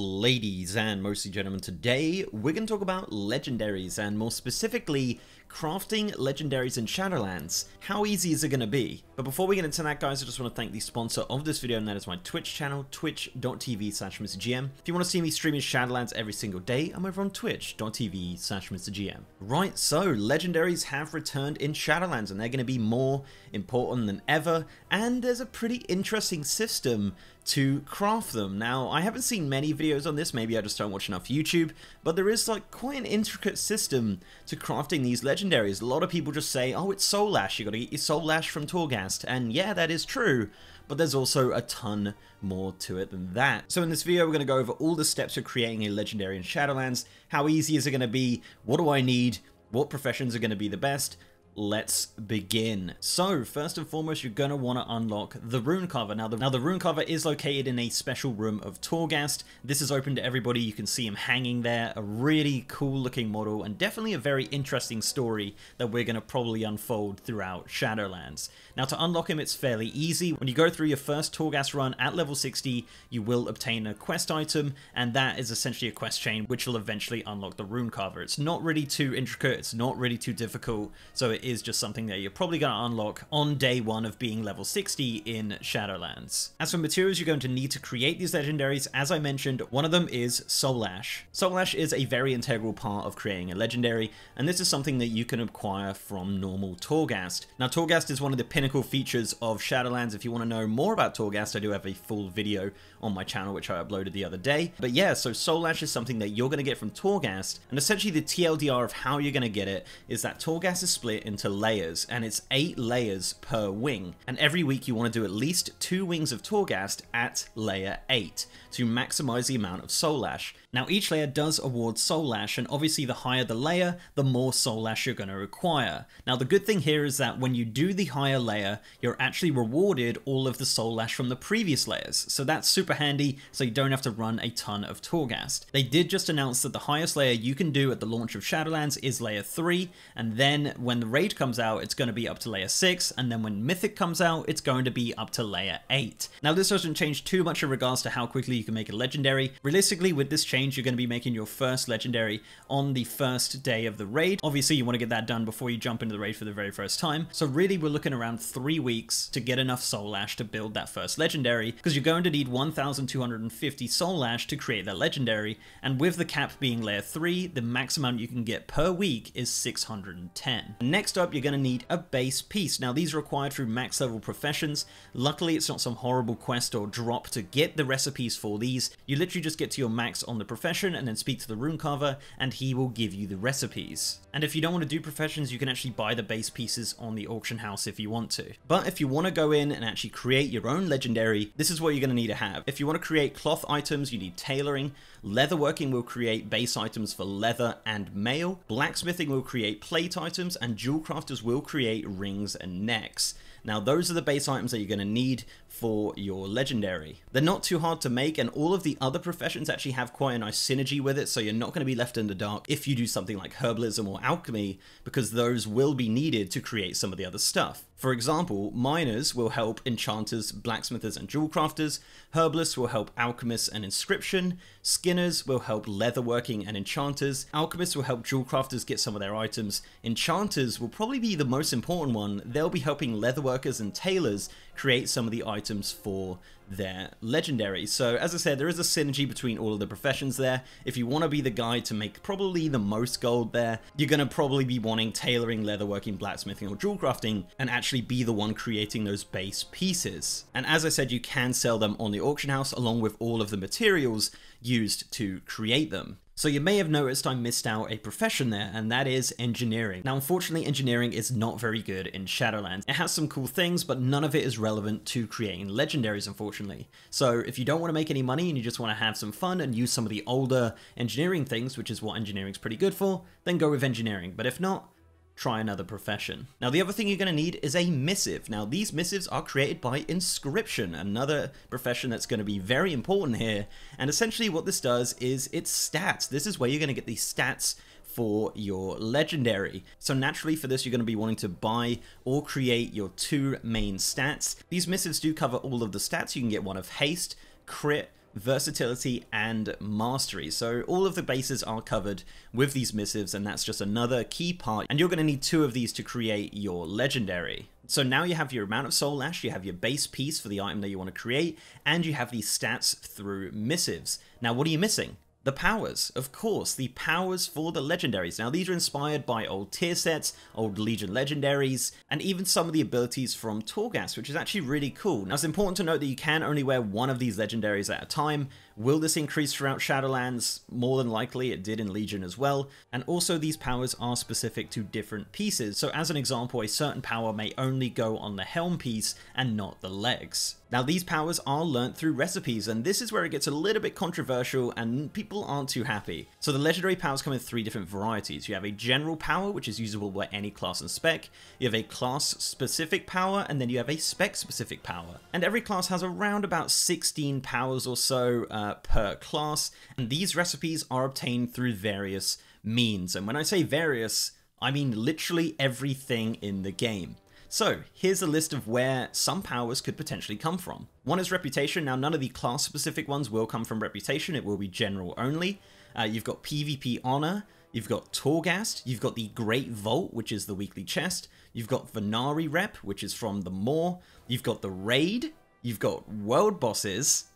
Ladies and mostly gentlemen, today we're going to talk about legendaries and more specifically crafting legendaries in Shadowlands. How easy is it going to be? But before we get into that, guys, I just want to thank the sponsor of this video, and that is my Twitch channel, twitch.tv/MrGM. If you want to see me streaming Shadowlands every single day, I'm over on twitch.tv/MrGM. Right, so legendaries have returned in Shadowlands and they're going to be more important than ever, and there's a pretty interesting system to craft them. Now, I haven't seen many videos on this, maybe I just don't watch enough YouTube, but there is like quite an intricate system to crafting these legendaries. A lot of people just say, oh, it's Soul Ash, you gotta get your Soul Ash from Torghast, and yeah, that is true, but there's also a ton more to it than that. So in this video, we're gonna go over all the steps of creating a legendary in Shadowlands, how easy is it gonna be, what do I need, what professions are gonna be the best. Let's begin. So first and foremost, you're going to want to unlock the Runecarver. Now the Runecarver is located in a special room of Torghast. This is open to everybody. You can see him hanging there, a really cool looking model, and definitely a very interesting story that we're going to probably unfold throughout Shadowlands. Now to unlock him, it's fairly easy. When you go through your first Torghast run at level 60, you will obtain a quest item, and that is essentially a quest chain which will eventually unlock the Runecarver. It's not really too intricate, it's not really too difficult, so it is just something that you're probably going to unlock on day one of being level 60 in Shadowlands. As for materials you're going to need to create these legendaries, as I mentioned, one of them is Soul Ash. Soul Ash is a very integral part of creating a legendary, and this is something that you can acquire from normal Torghast. Now Torghast is one of the pinnacle features of Shadowlands. If you want to know more about Torghast, I do have a full video on my channel which I uploaded the other day. But yeah, so Soul Ash is something that you're going to get from Torghast, and essentially the TLDR of how you're going to get it is that Torghast is split into layers, and it's 8 layers per wing, and every week you want to do at least 2 wings of Torghast at layer 8 to maximize the amount of Soul Ash. Now each layer does award Soul Ash, and obviously the higher the layer, the more Soul Ash you're going to require. Now the good thing here is that when you do the higher layer, you're actually rewarded all of the Soul Ash from the previous layers, so that's super handy, so you don't have to run a ton of Torghast. They did just announce that the highest layer you can do at the launch of Shadowlands is layer 3, and then when the Raid comes out, it's going to be up to layer 6, and then when Mythic comes out, it's going to be up to layer 8. Now this doesn't change too much in regards to how quickly you can make a legendary. Realistically, with this change, you're going to be making your first legendary on the first day of the Raid. Obviously you want to get that done before you jump into the Raid for the very first time, so really we're looking around 3 weeks to get enough Soul Ash to build that first legendary, because you're going to need 1250 Soul Ash to create that legendary, and with the cap being layer 3, the max amount you can get per week is 610. Next up, you're going to need a base piece. Now these are acquired through max level professions. Luckily it's not some horrible quest or drop to get the recipes for these. You literally just get to your max on the profession and then speak to the Runecarver and he will give you the recipes. And if you don't want to do professions, you can actually buy the base pieces on the auction house if you want to. But if you want to go in and actually create your own legendary, this is what you're going to need to have. If you want to create cloth items, you need tailoring. Leatherworking will create base items for leather and mail. Blacksmithing will create plate items, and jewel crafters will create rings and necks. Now those are the base items that you're going to need for your legendary. They're not too hard to make, and all of the other professions actually have quite a nice synergy with it, so you're not going to be left in the dark if you do something like herbalism or alchemy, because those will be needed to create some of the other stuff. For example, miners will help enchanters, blacksmithers, and jewel crafters. Herbalists will help alchemists and inscription. Skinners will help leatherworking and enchanters. Alchemists will help jewel crafters get some of their items. Enchanters will probably be the most important one. They'll be helping leatherworkers and tailors create some of the items for their legendary. So as I said, there is a synergy between all of the professions there. If you want to be the guy to make probably the most gold there, you're going to probably be wanting tailoring, leatherworking, blacksmithing, or jewel crafting, and actually be the one creating those base pieces. And as I said, you can sell them on the auction house along with all of the materials used to create them. So you may have noticed I missed out a profession there, and that is engineering. Now unfortunately engineering is not very good in Shadowlands. It has some cool things, but none of it is relevant to creating legendaries, unfortunately. So if you don't want to make any money and you just want to have some fun and use some of the older engineering things, which is what engineering's pretty good for, then go with engineering. But if not, try another profession. Now the other thing you're going to need is a missive. Now these missives are created by inscription, another profession that's going to be very important here, and essentially what this does is it's stats. This is where you're going to get the stats for your legendary. So naturally for this you're going to be wanting to buy or create your 2 main stats. These missives do cover all of the stats. You can get one of haste, crit, versatility, and mastery. So all of the bases are covered with these missives, and that's just another key part. And you're going to need two of these to create your legendary. So now you have your amount of Soul Ash, you have your base piece for the item that you want to create, and you have these stats through missives. Now, what are you missing? The powers, of course, the powers for the legendaries. Now, these are inspired by old tier sets, old Legion legendaries, and even some of the abilities from Torghast, which is actually really cool. Now, it's important to note that you can only wear one of these legendaries at a time. Will this increase throughout Shadowlands? More than likely, it did in Legion as well. And also, these powers are specific to different pieces. So as an example, a certain power may only go on the helm piece and not the legs. Now, these powers are learnt through recipes, and this is where it gets a little bit controversial and people aren't too happy. So the legendary powers come in three different varieties. You have a general power, which is usable by any class and spec. You have a class-specific power, and then you have a spec-specific power. And every class has around about 16 powers or so per class, and these recipes are obtained through various means. And when I say various, I mean literally everything in the game. So here's a list of where some powers could potentially come from. One is reputation. Now, none of the class specific ones will come from reputation. It will be general only. You've got PvP honor. You've got Torghast. You've got the Great Vault, which is the weekly chest. You've got Venari rep, which is from the Moor. You've got the raid. You've got world bosses,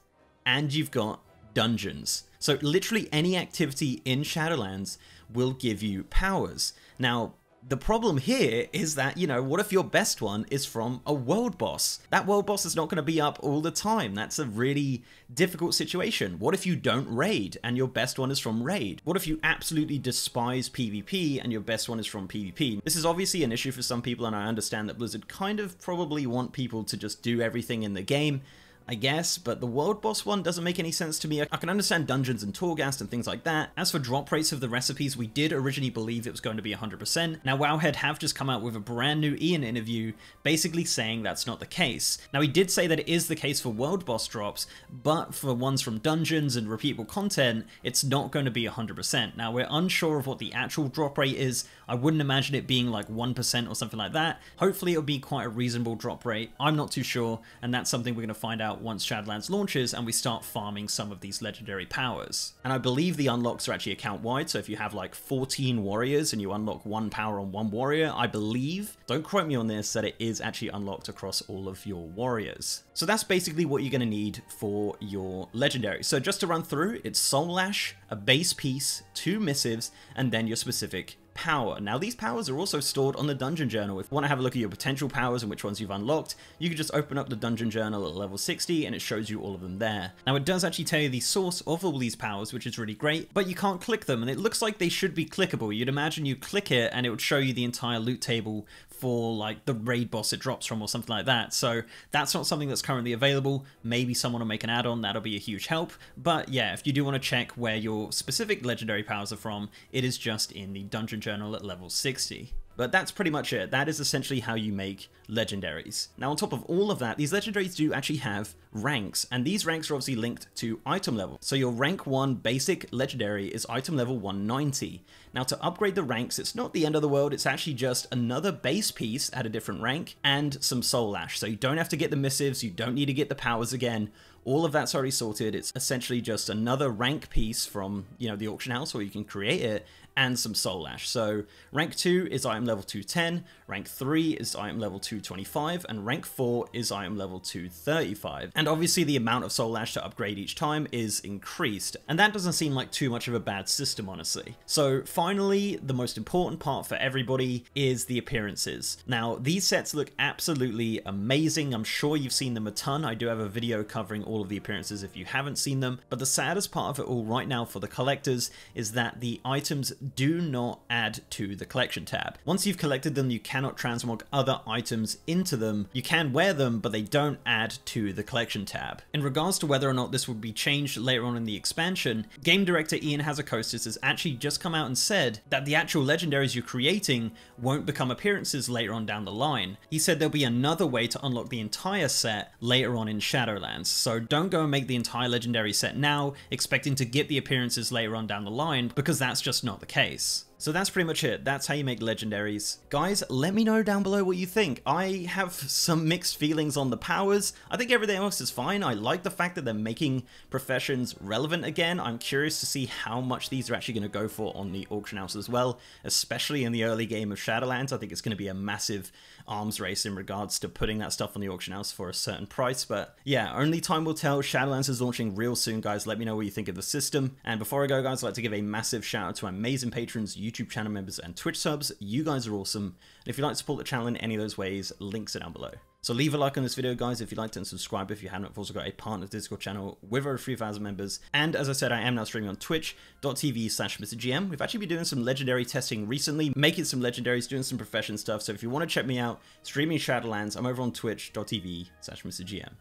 and you've got dungeons. So literally any activity in Shadowlands will give you powers. Now, the problem here is that, you know, what if your best one is from a world boss? That world boss is not going to be up all the time. That's a really difficult situation. What if you don't raid and your best one is from raid? What if you absolutely despise PvP and your best one is from PvP? This is obviously an issue for some people, and I understand that Blizzard kind of probably want people to just do everything in the game, I guess, but the world boss one doesn't make any sense to me. I can understand dungeons and Torghast and things like that. As for drop rates of the recipes, we did originally believe it was going to be 100%. Now, Wowhead have just come out with a brand new Ian interview basically saying that's not the case. Now, he did say that it is the case for world boss drops, but for ones from dungeons and repeatable content, it's not going to be 100%. Now, we're unsure of what the actual drop rate is. I wouldn't imagine it being like 1% or something like that. Hopefully it'll be quite a reasonable drop rate. I'm not too sure, and that's something we're going to find out once Shadowlands launches and we start farming some of these legendary powers. And I believe the unlocks are actually account wide, so if you have like 14 warriors and you unlock one power on one warrior, I believe, don't quote me on this, that it is actually unlocked across all of your warriors. So that's basically what you're going to need for your legendary. So just to run through, it's Soul Ash, a base piece, two missives, and then your specific power. Now, these powers are also stored on the dungeon journal. If you want to have a look at your potential powers and which ones you've unlocked, you can just open up the dungeon journal at level 60 and it shows you all of them there. Now, it does actually tell you the source of all these powers, which is really great, but you can't click them, and it looks like they should be clickable. You'd imagine you click it and it would show you the entire loot table for like the raid boss it drops from or something like that. So that's not something that's currently available. Maybe someone will make an add-on. That'll be a huge help. But yeah, if you do want to check where your specific legendary powers are from, it is just in the dungeon journal at level 60. But that's pretty much it. That is essentially how you make legendaries. Now, on top of all of that, these legendaries do actually have ranks, and these ranks are obviously linked to item level. So your rank 1 basic legendary is item level 190. Now, to upgrade the ranks, it's not the end of the world. It's actually just another base piece at a different rank and some Soul Ash. So you don't have to get the missives. You don't need to get the powers again. All of that's already sorted. It's essentially just another rank piece from, you know, the auction house, or you can create it, and some Soul Ash. So rank 2 is item level 210, rank 3 is item level 225, and rank 4 is item level 235. And obviously the amount of Soul Ash to upgrade each time is increased, and that doesn't seem like too much of a bad system, honestly. So finally, the most important part for everybody is the appearances. Now, these sets look absolutely amazing. I'm sure you've seen them a ton. I do have a video covering all of the appearances if you haven't seen them, but the saddest part of it all right now for the collectors is that the items do not add to the collection tab. Once you've collected them, you cannot transmog other items into them. You can wear them, but they don't add to the collection tab. In regards to whether or not this would be changed later on in the expansion, game director Ian Hazzikostas has actually just come out and said that the actual legendaries you're creating won't become appearances later on down the line. He said there'll be another way to unlock the entire set later on in Shadowlands. So don't go and make the entire legendary set now, expecting to get the appearances later on down the line, because that's just not the case. So that's pretty much it. That's how you make legendaries. Guys, let me know down below what you think. I have some mixed feelings on the powers. I think everything else is fine. I like the fact that they're making professions relevant again. I'm curious to see how much these are actually going to go for on the auction house as well, especially in the early game of Shadowlands. I think it's going to be a massive arms race in regards to putting that stuff on the auction house for a certain price. But yeah, only time will tell. Shadowlands is launching real soon, guys. Let me know what you think of the system. And before I go, guys, I'd like to give a massive shout out to amazing patrons, YouTube channel members and Twitch subs. You guys are awesome, and if you'd like to support the channel in any of those ways, links are down below. So leave a like on this video, guys, if you liked it, and subscribe if you haven't. I've also got a partner Discord channel with over 3,000 members, and as I said, I am now streaming on twitch.tv/MrGM. We've actually been doing some legendary testing recently, making some legendaries, doing some profession stuff, so if you want to check me out streaming Shadowlands, I'm over on twitch.tv/MrGM.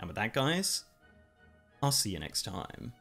And with that, guys, I'll see you next time.